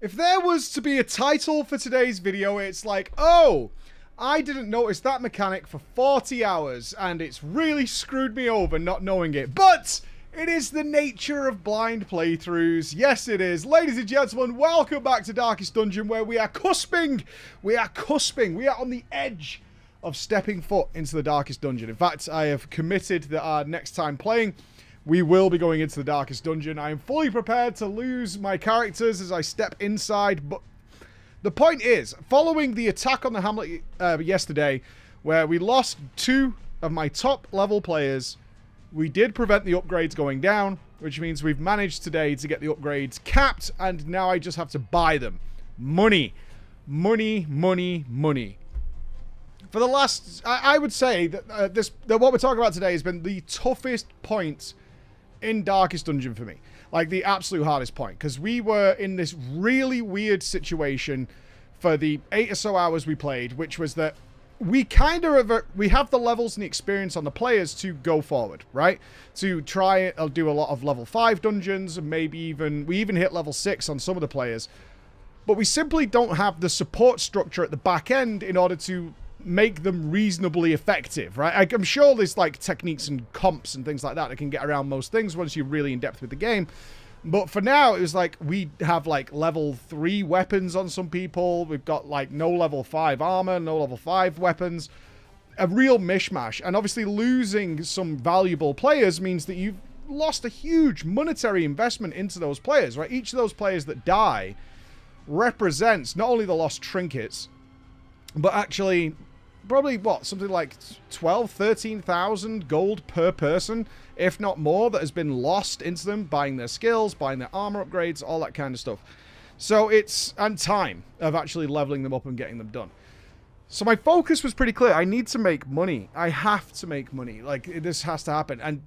If there was to be a title for today's video, it's like, oh, I didn't notice that mechanic for 40 hours, and it's really screwed me over not knowing it. But it is the nature of blind playthroughs. Yes, it is. Ladies and gentlemen, welcome back to Darkest Dungeon, where we are cusping. We are on the edge of stepping foot into the Darkest Dungeon. In fact, I have committed that our next time playing, we will be going into the Darkest Dungeon. I am fully prepared to lose my characters as I step inside, but the point is, following the attack on the Hamlet yesterday, where we lost two of my top level players, we did prevent the upgrades going down, which means we've managed today to get the upgrades capped, and now I just have to buy them. Money. Money, money, money. For the last, I would say that, what we're talking about today has been the toughest point in Darkest Dungeon for me, like the absolute hardest point, because we were in this really weird situation for the 8 or so hours we played, which was that we kind of have the levels and the experience on the players to go forward, right? To try, I'll do a lot of level 5 dungeons, and maybe even we even hit level 6 on some of the players, but we simply don't have the support structure at the back end in order to make them reasonably effective, right? I'm sure there's like techniques and comps and things like that that can get around most things once you're really in depth with the game, but for now it was like we have like level 3 weapons on some people, we've got like no level 5 armor, no level 5 weapons, a real mishmash, and obviously losing some valuable players means that you've lost a huge monetary investment into those players, right? Each of those players that die represents not only the lost trinkets, but actually probably, what, something like 12, 13,000 gold per person, if not more, that has been lost into them, buying their skills, buying their armor upgrades, all that kind of stuff. So it's, and time of actually leveling them up and getting them done. So my focus was pretty clear. I need to make money. I have to make money. Like, this has to happen. And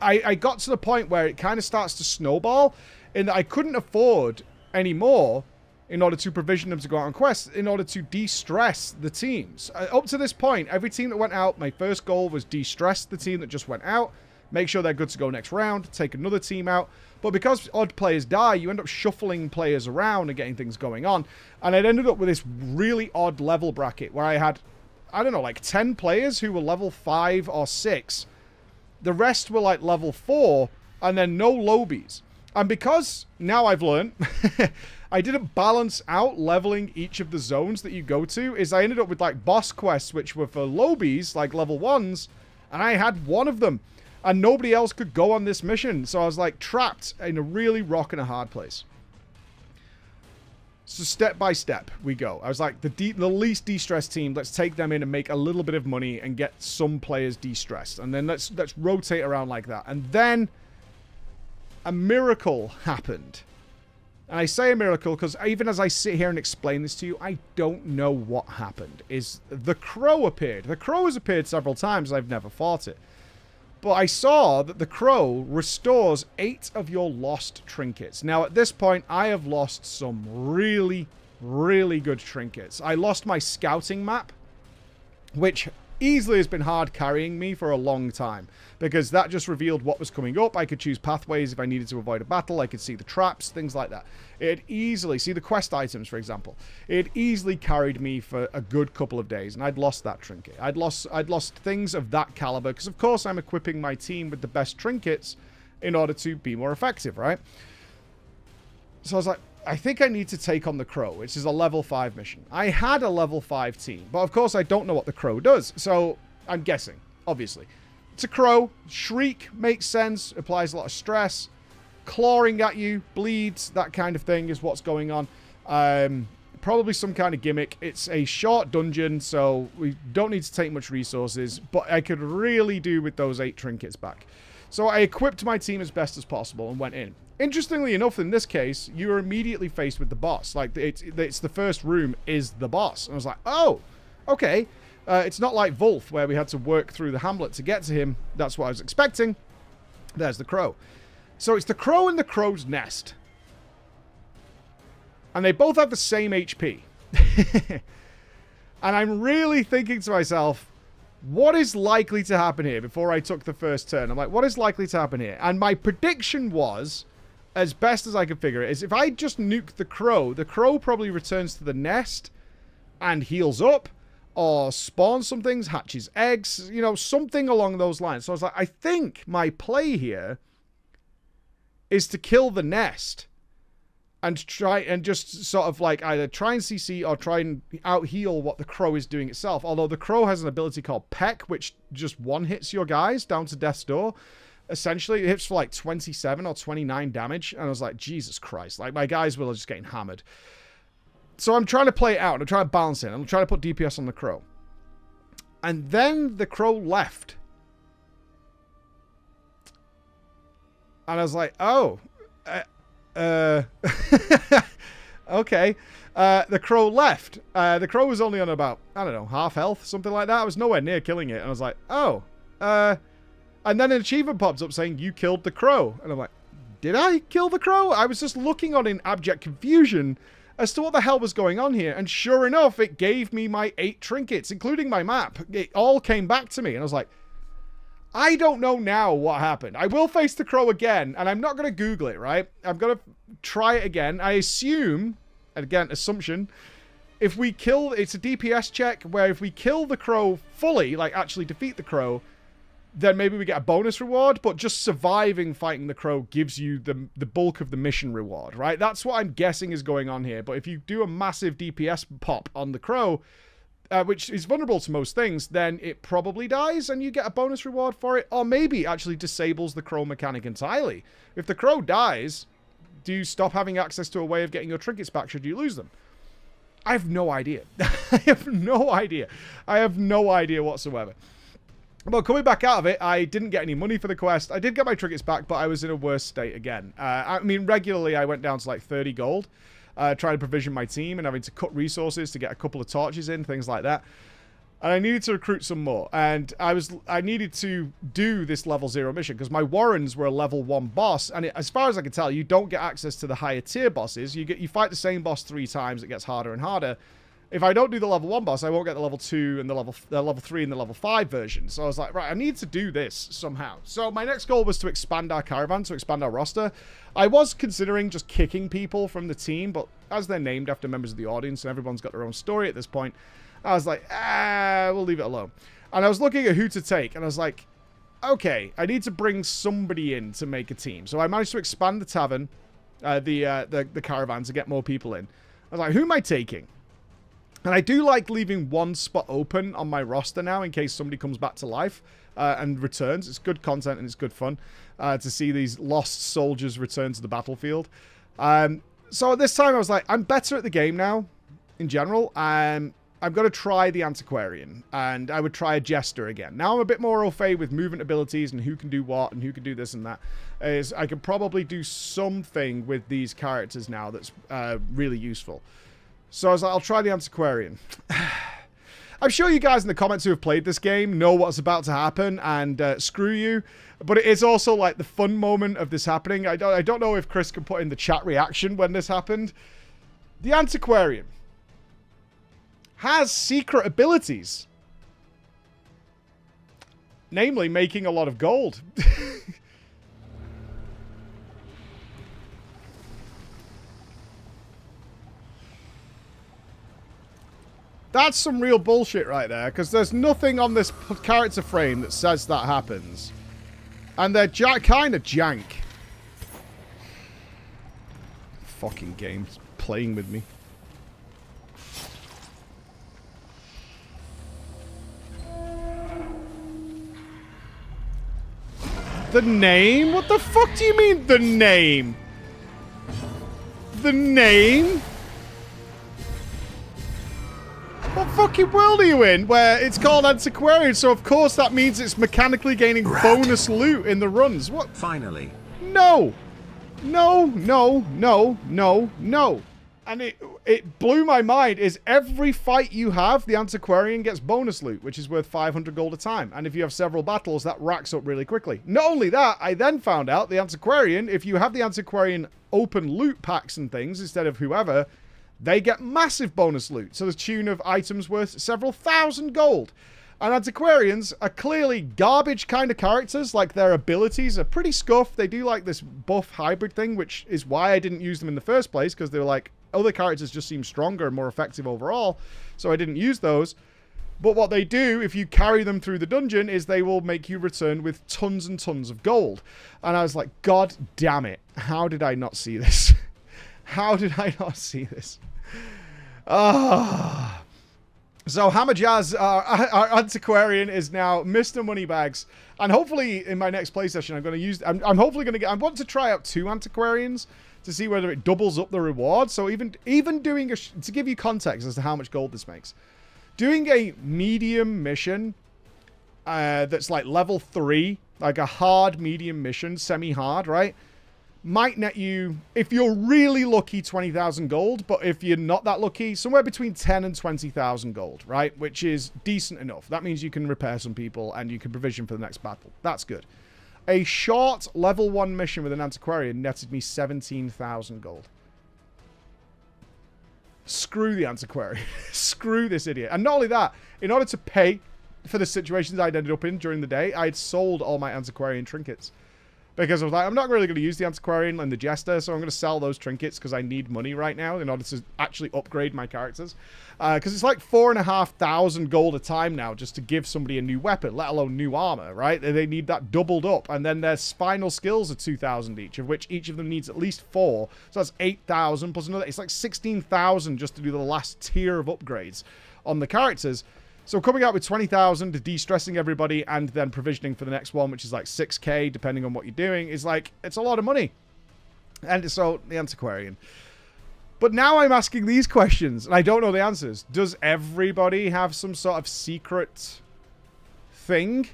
I got to the point where it kind of starts to snowball in that I couldn't afford any more in order to provision them to go out on quests, in order to de-stress the teams. Up to this point, every team that went out, my first goal was de-stress the team that just went out, make sure they're good to go next round, take another team out. But because odd players die, you end up shuffling players around and getting things going on. And it ended up with this really odd level bracket where I had, I don't know, like 10 players who were level 5 or 6. The rest were like level 4, and then no lobies. And because now I've learned, I didn't balance out leveling each of the zones that you go to, is I ended up with like boss quests which were for lobies, like level 1s, and I had one of them, and nobody else could go on this mission, so I was like trapped in a really rock and a hard place. So step by step we go. I was like, the least de-stressed team, let's take them in and make a little bit of money and get some players de-stressed, and then let's rotate around like that. And then a miracle happened. And I say a miracle because even as I sit here and explain this to you, I don't know what happened. Is the crow appeared. The crow has appeared several times. I've never fought it. But I saw that the crow restores 8 of your lost trinkets. Now, at this point, I have lost some really, really good trinkets. I lost my scouting map, which easily has been hard carrying me for a long time, because that just revealed what was coming up. I could choose pathways if I needed to avoid a battle. I could see the traps, things like that. It easily, see the quest items, for example. It easily carried me for a good couple of days, and I'd lost that trinket. I'd lost things of that caliber, because of course I'm equipping my team with the best trinkets in order to be more effective, right? So I was like, I think I need to take on the crow, which is a level 5 mission. I had a level 5 team, but of course I don't know what the crow does, so I'm guessing, obviously. It's a crow. Shriek makes sense, applies a lot of stress. Clawing at you, bleeds, that kind of thing is what's going on. Probably some kind of gimmick. It's a short dungeon, so we don't need to take much resources, but I could really do with those 8 trinkets back. So I equipped my team as best as possible and went in. Interestingly enough, in this case, you are immediately faced with the boss. Like, it's the first room is the boss. And I was like, oh, okay. It's not like Vulf, where we had to work through the Hamlet to get to him. That's what I was expecting. There's the crow. So it's the crow and the crow's nest. And they both have the same HP. And I'm really thinking to myself, what is likely to happen here before I took the first turn? I'm like, what is likely to happen here? And my prediction was, as best as I can figure it, is if I just nuke the crow probably returns to the nest and heals up, or spawns some things, hatches eggs, you know, something along those lines. So I was like, I think my play here is to kill the nest and try and just sort of like either try and CC or try and out-heal what the crow is doing itself. Although the crow has an ability called Peck, which just one-hits your guys down to death's door. Essentially, it hits for like 27 or 29 damage. And I was like, Jesus Christ. Like, my guys were just getting hammered. So I'm trying to play it out. And I'm trying to balance it. And I'm trying to put DPS on the crow. And then the crow left. And I was like, oh. Okay. The crow left. The crow was only on about, I don't know, half health, something like that. I was nowhere near killing it. And I was like, oh. And then an achievement pops up saying, you killed the crow. And I'm like, did I kill the crow? I was just looking on in abject confusion as to what the hell was going on here. And sure enough, it gave me my 8 trinkets, including my map. It all came back to me. And I was like, I don't know now what happened. I will face the crow again, and I'm not going to Google it, right? I'm going to try it again. I assume, and again, assumption, if we kill, it's a DPS check where if we kill the crow fully, like actually defeat the crow, then maybe we get a bonus reward, but just surviving fighting the crow gives you the bulk of the mission reward, right? That's what I'm guessing is going on here. But if you do a massive DPS pop on the crow, which is vulnerable to most things, then it probably dies and you get a bonus reward for it. Or maybe actually disables the crow mechanic entirely. If the crow dies, do you stop having access to a way of getting your trinkets back should you lose them? I have no idea. I have no idea. I have no idea whatsoever. Well, coming back out of it, I didn't get any money for the quest. I did get my trinkets back, but I was in a worse state again. I mean, regularly I went down to like 30 gold. Trying to provision my team and having to cut resources to get a couple of torches in, things like that. And I needed to recruit some more. And I needed to do this level 0 mission because my Warrens were a level 1 boss. And as far as I can tell, you don't get access to the higher tier bosses. You fight the same boss 3 times. It gets harder and harder. If I don't do the level 1 boss, I won't get the level 2 and the level 3 and the level 5 version. So I was like, right, I need to do this somehow. So my next goal was to expand our caravan, to expand our roster. I was considering just kicking people from the team, but as they're named after members of the audience and everyone's got their own story at this point, I was like, we'll leave it alone. And I was looking at who to take, and I was like, okay, I need to bring somebody in to make a team. So I managed to expand the tavern, the caravan to get more people in. I was like, who am I taking? And I do like leaving one spot open on my roster now in case somebody comes back to life and returns. It's good content and it's good fun to see these lost soldiers return to the battlefield. So at this time I was like, I'm better at the game now in general. I'm going to try the Antiquarian and I would try a Jester again. Now I'm a bit more au fait with movement abilities and who can do what and who can do this and that. I could probably do something with these characters now that's really useful. So I was like, I'll try the Antiquarian. I'm sure you guys in the comments who have played this game know what's about to happen and screw you. But it is also like the fun moment of this happening. I don't know if Chris can put in the chat reaction when this happened. The Antiquarian has secret abilities. Namely, making a lot of gold. That's some real bullshit right there, because there's nothing on this character frame that says that happens. And they're kind of jank. Fucking game's playing with me. The name? What the fuck do you mean, the name? The name? What fucking world are you in where it's called Antiquarian, so of course that means it's mechanically gaining bonus loot in the runs? What? Finally. No. No, no, no, no, no. And it blew my mind is every fight you have, the Antiquarian gets bonus loot, which is worth 500 gold a time. And if you have several battles, that racks up really quickly. Not only that, I then found out the Antiquarian, if you have the Antiquarian open loot packs and things instead of whoever, they get massive bonus loot to the tune of items worth several thousand gold. And antiquarians are clearly garbage kind of characters. Like, their abilities are pretty scuffed. They do like this buff hybrid thing, which is why I didn't use them in the first place, because they were like, other characters just seem stronger and more effective overall, so I didn't use those. But what they do, if you carry them through the dungeon, is they will make you return with tons and tons of gold. And I was like, God damn it. How did I not see this? How did I not see this? Ah... So Hammerjazz, our antiquarian, is now Mr. Moneybags, and hopefully in my next play session, I'm going to use. I'm hopefully going to get. I want to try out 2 antiquarians to see whether it doubles up the reward. So even doing a to give you context as to how much gold this makes, doing a medium mission that's like level 3, like a hard medium mission, semi-hard, right? Might net you, if you're really lucky, 20,000 gold, but if you're not that lucky, somewhere between 10 and 20,000 gold, right? Which is decent enough. That means you can repair some people and you can provision for the next battle. That's good. A short level 1 mission with an antiquarian netted me 17,000 gold. Screw the antiquarian. Screw this idiot. And not only that, in order to pay for the situations I'd ended up in during the day, I had sold all my antiquarian trinkets. Because I was like, I'm not really going to use the antiquarian and the jester, so I'm going to sell those trinkets because I need money right now in order to actually upgrade my characters. Because it's like 4,500 gold a time now just to give somebody a new weapon, let alone new armor, right? They need that doubled up. And then their final skills are 2,000 each, of which each of them needs at least 4. So that's 8,000 plus another. It's like 16,000 just to do the last tier of upgrades on the characters. So coming out with 20,000, de-stressing everybody, and then provisioning for the next one, which is like 6K, depending on what you're doing, is like, it's a lot of money. And so, the antiquarian. But now I'm asking these questions, and I don't know the answers. Does everybody have some sort of secret thing?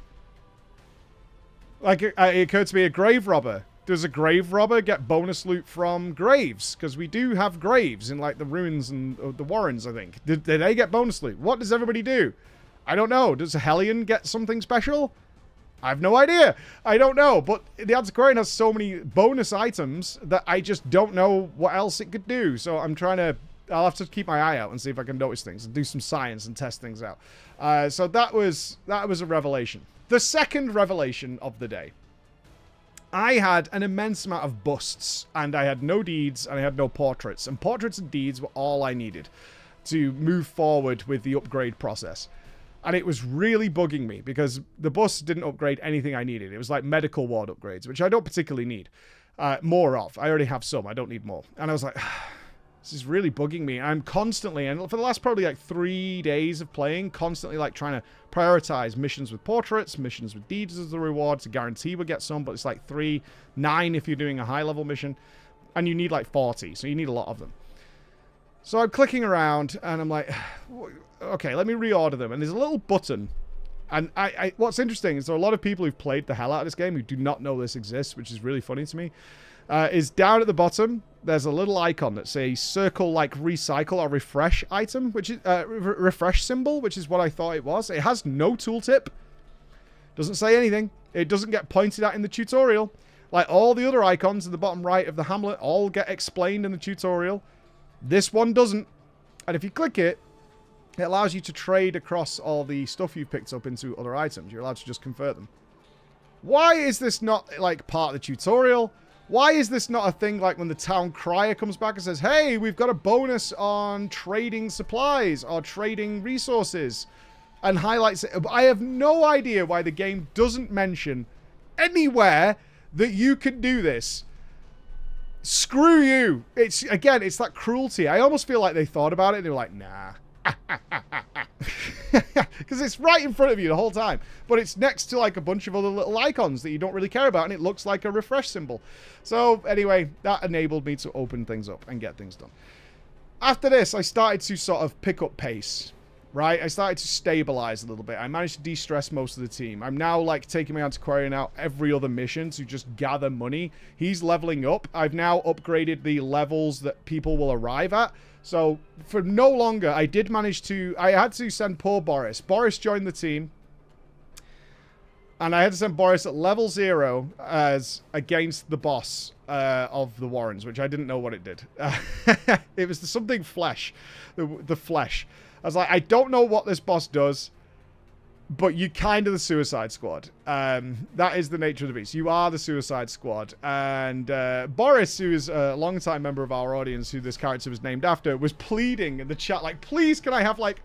Like, it occurred to me, a grave robber. Does a grave robber get bonus loot from graves? Because we do have graves in, like, the ruins and the Warrens, I think. Did they get bonus loot? What does everybody do? I don't know. Does a hellion get something special? I have no idea. I don't know. But the antiquarian has so many bonus items that I just don't know what else it could do. So I'm trying to... I'll have to keep my eye out and see if I can notice things and do some science and test things out. So that was a revelation. The second revelation of the day. I had an immense amount of busts, and I had no deeds, and I had no portraits. And portraits and deeds were all I needed to move forward with the upgrade process. And it was really bugging me, because the busts didn't upgrade anything I needed. It was like medical ward upgrades, which I don't particularly need more of. I already have some. I don't need more. And I was like, this is really bugging me. I'm constantly, and for the last probably like 3 days of playing, constantly like trying to prioritize missions with portraits, missions with deeds as the reward to guarantee we'll get some, but it's like 3, 9 if you're doing a high level mission, and you need like 40, so you need a lot of them. So I'm clicking around and I'm like, okay, let me reorder them. And there's a little button, and I what's interesting is there are a lot of people who've played the hell out of this game who do not know this exists, which is really funny to me. Is down at the bottom there's a little icon that's a circle like recycle or refresh item, which is refresh symbol, which is what I thought it was. It has no tooltip, doesn't say anything, it doesn't get pointed at in the tutorial. Like all the other icons in the bottom right of the Hamlet all get explained in the tutorial, this one doesn't. And if you click it, it allows you to trade across all the stuff you've picked up into other items. You're allowed to just convert them. Why is this not like part of the tutorial? Why is this not a thing like when the town crier comes back and says, hey, we've got a bonus on trading supplies or trading resources, and highlights it? I have no idea why the game doesn't mention anywhere that you can do this. Screw you. It's, again, it's that cruelty. I almost feel like they thought about it and they were like, nah. Because it's right in front of you the whole time, but it's next to like a bunch of other little icons that you don't really care about, and it looks like a refresh symbol. So anyway, that enabled me to open things up and get things done. After this, I started to sort of pick up pace, right? I started to stabilize a little bit. I managed to de-stress most of the team. I'm now like taking my antiquarian out every other mission to just gather money. He's leveling up. I've now upgraded the levels that people will arrive at. So, for no longer, I did manage to... I had to send poor Boris. Boris joined the team. And I had to send Boris at level 0 as against the boss of the Warrens, which I didn't know what it did. It was something flesh. The flesh. I was like, I don't know what this boss does, But you're kind of the Suicide Squad. That is the nature of the beast. You are the Suicide Squad. And Boris, who is a longtime member of our audience, who this character was named after, was pleading in the chat, like, please, can I have, like,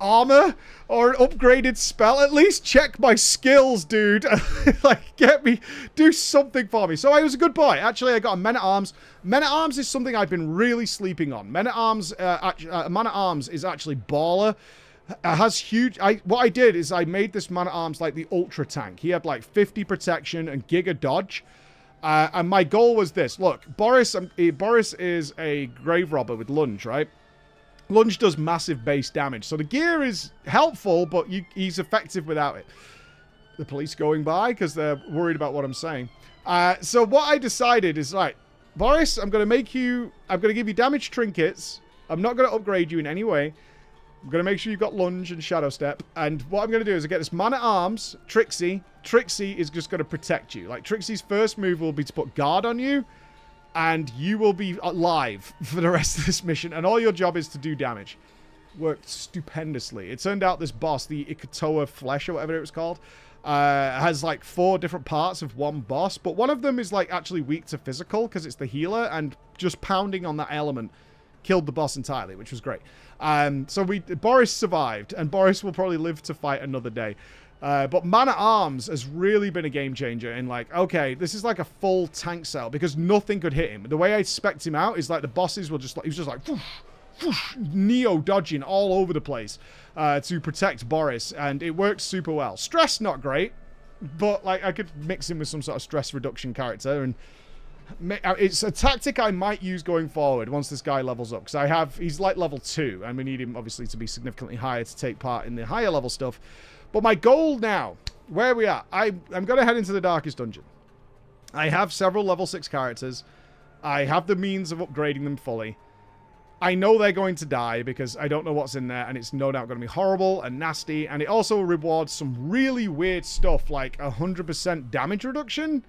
armor or an upgraded spell? At least check my skills, dude. Like, get me, do something for me. So I was a good boy. Actually, I got a Men-At-Arms. Men-At-Arms is something I've been really sleeping on. Men-At-Arms Man-At-Arms is actually baller. Has huge... what I did is I made this Man-At-Arms like the Ultra Tank. He had like 50 protection and Giga Dodge. And my goal was this. Look, Boris is a grave robber with lunge, right? Lunge does massive base damage. So the gear is helpful, but he's effective without it. The police going by because they're worried about what I'm saying. So what I decided is, right, Boris, I'm going to make you... I'm going to give you damage trinkets. I'm not going to upgrade you in any way. I'm going to make sure you've got lunge and shadow step. And what I'm going to do is I get this Man-At-Arms, Trixie. Trixie is just going to protect you. Like, Trixie's first move will be to put guard on you. And you will be alive for the rest of this mission. And all your job is to do damage. Worked stupendously. It turned out this boss, the Ikatoa Flesh or whatever it was called, has like 4 different parts of one boss. But one of them is like actually weak to physical because it's the healer. And just pounding on that element killed the boss entirely, which was great. So Boris survived, and Boris will probably live to fight another day. But Man-At-Arms has really been a game changer in like, okay, this is like a full tank cell because nothing could hit him. The way I spec'd him out is like the bosses were just like, he was just like, whoosh, whoosh, neo dodging all over the place to protect Boris, and it worked super well. Stress not great, but like I could mix him with some sort of stress reduction character, and it's a tactic I might use going forward once this guy levels up, because he's like level 2 and we need him obviously to be significantly higher to take part in the higher level stuff. But my goal now, where we are, I'm going to head into the Darkest Dungeon. I have several level 6 characters. I have the means of upgrading them fully. I know they're going to die because I don't know what's in there, and it's no doubt going to be horrible and nasty, and it also rewards some really weird stuff like 100% damage reduction.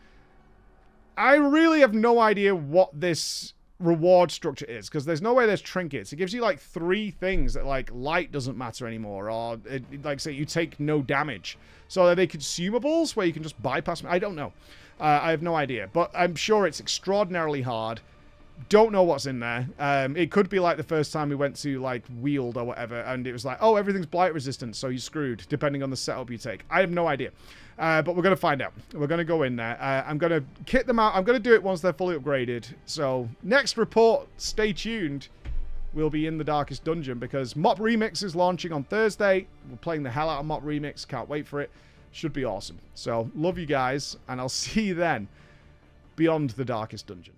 I really have no idea what this reward structure is, because there's no way there's trinkets. It gives you like 3 things that like light doesn't matter anymore, or like say you take no damage. So are they consumables where you can just bypass them? I don't know. I have no idea, but I'm sure it's extraordinarily hard. Don't know what's in there. It could be like the first time we went to like Wield or whatever, and it was like, oh, everything's blight resistant, so you're screwed, depending on the setup you take. I have no idea. But we're going to find out. We're going to go in there. I'm going to kit them out. I'm going to do it once they're fully upgraded. So next report, stay tuned. We'll be in the Darkest Dungeon because Mop Remix is launching on Thursday. We're playing the hell out of Mop Remix. Can't wait for it. Should be awesome. So love you guys, and I'll see you then beyond the Darkest Dungeon.